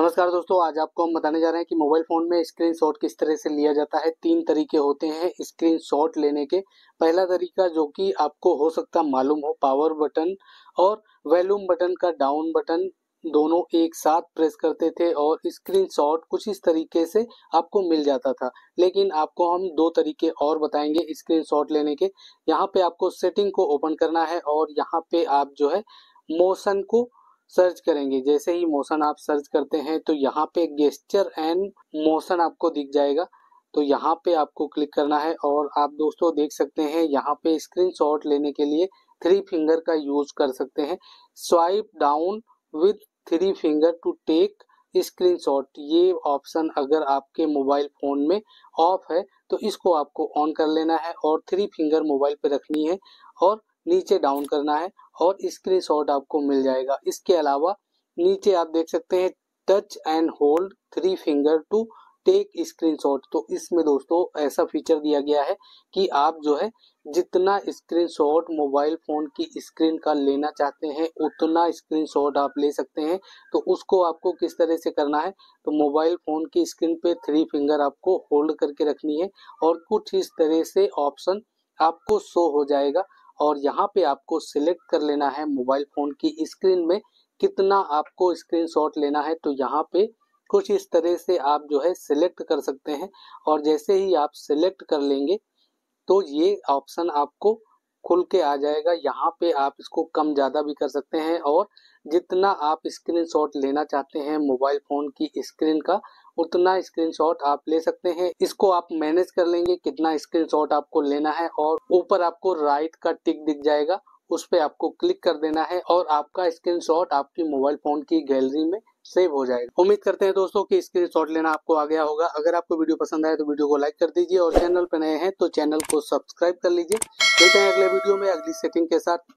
नमस्कार दोस्तों, आज आपको हम बताने जा रहे हैं कि मोबाइल फ़ोन में स्क्रीनशॉट किस तरह से लिया जाता है। तीन तरीके होते हैं स्क्रीनशॉट लेने के। पहला तरीका जो कि आपको हो सकता मालूम हो, पावर बटन और वॉल्यूम बटन का डाउन बटन दोनों एक साथ प्रेस करते थे और स्क्रीनशॉट कुछ इस तरीके से आपको मिल जाता था। लेकिन आपको हम दो तरीके और बताएंगे स्क्रीनशॉट लेने के। यहाँ पे आपको सेटिंग को ओपन करना है और यहाँ पे आप जो है मोशन को सर्च करेंगे। जैसे ही मोशन आप सर्च करते हैं तो यहाँ पे गेस्चर एंड मोशन आपको दिख जाएगा, तो यहाँ पे आपको क्लिक करना है। और आप दोस्तों देख सकते हैं यहाँ पे स्क्रीनशॉट लेने के लिए थ्री फिंगर का यूज कर सकते हैं। Swipe down with three finger to take screenshot, ये ऑप्शन अगर आपके मोबाइल फोन में ऑफ है तो इसको आपको ऑन कर लेना है और थ्री फिंगर मोबाइल पे रखनी है और नीचे डाउन करना है और स्क्रीनशॉट आपको मिल जाएगा। इसके अलावा नीचे आप देख सकते हैं touch and hold three finger to take screenshot, तो इसमें दोस्तों ऐसा फीचर दिया गया है कि आप जो है जितना स्क्रीनशॉट मोबाइल फ़ोन की स्क्रीन का लेना चाहते हैं उतना स्क्रीनशॉट आप ले सकते हैं। तो उसको आपको किस तरह से करना है, तो मोबाइल फ़ोन की स्क्रीन पे थ्री फिंगर आपको होल्ड करके रखनी है और कुछ इस तरह से ऑप्शन आपको शो हो जाएगा और यहाँ पे आपको सिलेक्ट कर लेना है मोबाइल फ़ोन की स्क्रीन में कितना आपको स्क्रीनशॉट लेना है। तो यहाँ पे कुछ इस तरह से आप जो है सिलेक्ट कर सकते हैं और जैसे ही आप सिलेक्ट कर लेंगे तो ये ऑप्शन आपको खुल के आ जाएगा। यहाँ पे आप इसको कम ज़्यादा भी कर सकते हैं और जितना आप स्क्रीनशॉट लेना चाहते हैं मोबाइल फ़ोन की स्क्रीन का उतना स्क्रीनशॉट आप ले सकते हैं। इसको आप मैनेज कर लेंगे कितना स्क्रीनशॉट आपको लेना है और ऊपर आपको राइट का टिक दिख जाएगा, उस पर आपको क्लिक कर देना है और आपका स्क्रीनशॉट आपकी मोबाइल फ़ोन की गैलरी में सेव हो जाएगा। उम्मीद करते हैं दोस्तों कि स्क्रीनशॉट लेना आपको आ गया होगा। अगर आपको वीडियो पसंद आए तो वीडियो को लाइक कर दीजिए और चैनल पर नए हैं तो चैनल को सब्सक्राइब कर लीजिए। मिलते हैं अगले वीडियो में अगली सेटिंग के साथ।